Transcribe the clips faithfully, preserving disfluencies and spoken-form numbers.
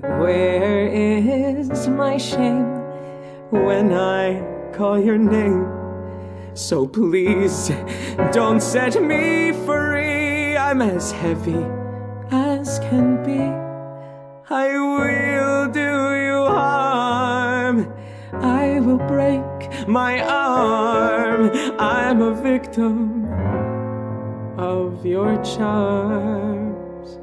where is my shame when I call your name? So please don't set me free. I'm as heavy as can be. I will do you harm. I will break my arm. I'm a victim of your charms.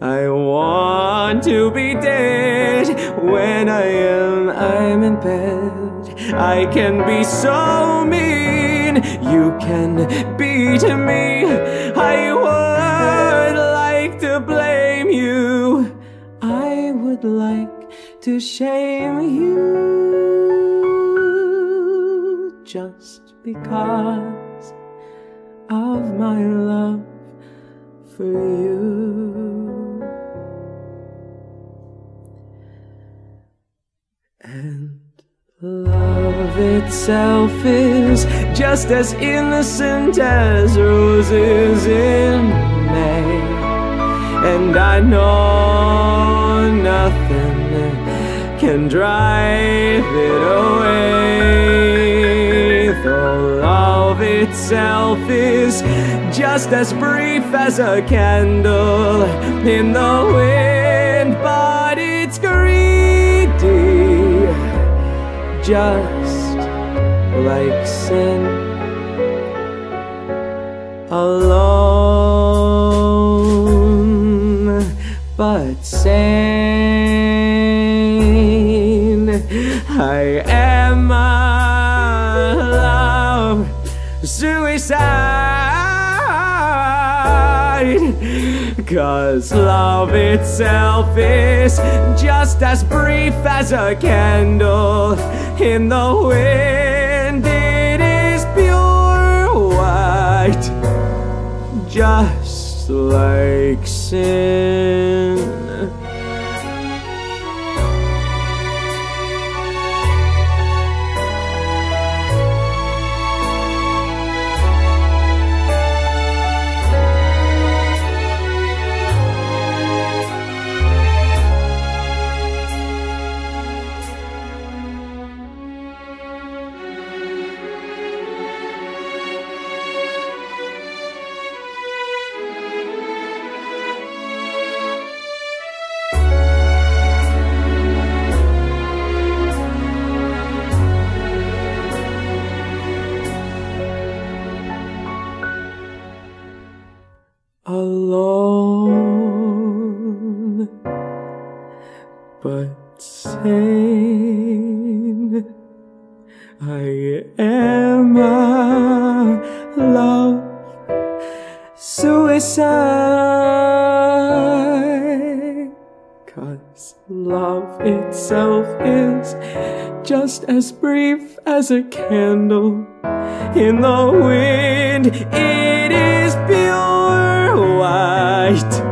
I want to be dead. When I am, I'm in bed. I can be so mean. You can beat me. I would like to blame you. I would like to shame you. Just because of my love for you. And love itself is just as innocent as roses in May. And I know nothing can drive it away. Though love itself is just as brief as a candle in the wind, but it's greedy, just like sin. Alone, but sane, I am a love suicide. 'Cause love itself is just as brief as a candle in the wind. It is pure white, just like sin. Alone, but sane, I am a love suicide. 'Cause love itself is just as brief as a candle in the wind. It is pure white,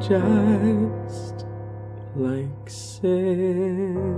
just like sin.